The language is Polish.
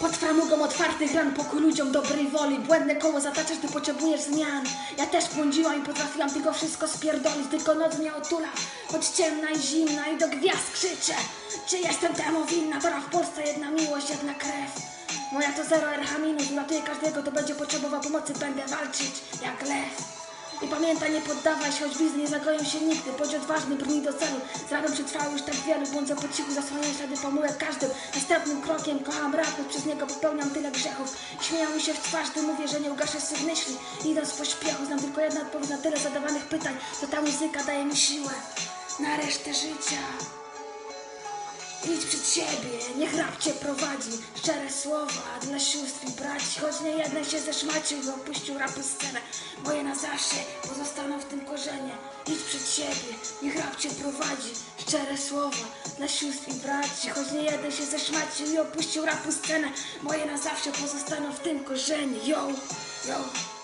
Pod framugą otwartych ran, pokój ludziom dobrej woli. Błędne koło zataczasz, gdy potrzebujesz zmian. Ja też błądziłam i potrafiłam tylko wszystko spierdolić. Tylko noc mnie otula, choć ciemna i zimna, i do gwiazd krzyczę. Czy jestem temu winna? Dora w Polsce jedna miłość, jedna krew. Moja to 0 RH minus, uratuję każdego, to będzie potrzebował pomocy. Będę walczyć jak lew. I pamiętaj, nie poddawaj się, choć blizny nie zagoją się nigdy. Bądź odważny, brnij do celu. Zrady przetrwały już tak wielu, błądzę po cichu, zasłaniam ślady pomyłek każdym następnym krokiem. Kocham raport, przez niego popełniam tyle grzechów. Śmieją mi się w twarz, gdy mówię, że nie ugaszę swych myśli. Idąc w pośpiechu, znam tylko jedną odpowiedź na tyle zadawanych pytań. To ta muzyka daje mi siłę na resztę życia. Idź przed siebie, niech rap cię prowadzi. Szczere słowa dla sióstr i braci. Choć nie jeden się zeszmacił i opuścił rapy scenę. Moje na zawsze pozostaną w tym korzenie. Idź przed siebie, niech rap cię prowadzi. Szczere słowa dla sióstr i braci. Choć nie jeden się zeszmacił i opuścił rapy scenę. Moje na zawsze pozostaną w tym korzenie. Yo, yo.